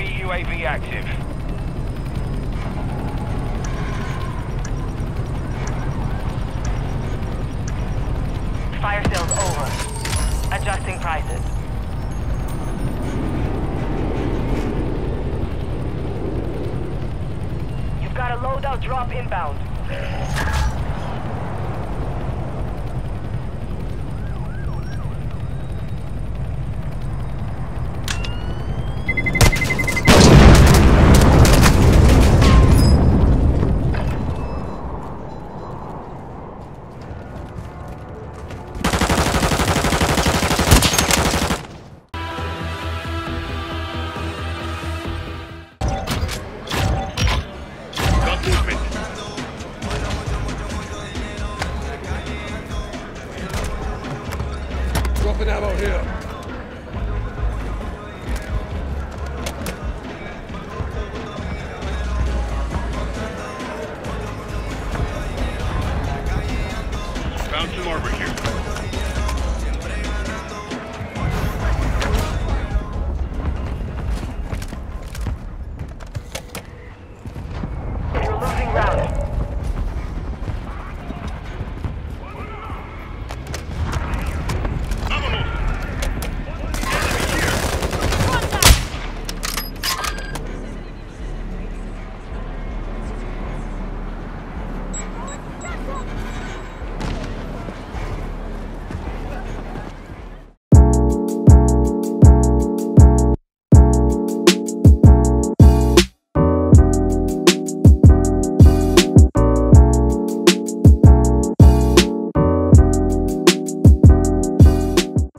UAV active. Fire sales over. Adjusting prices. You've got a loadout drop inbound.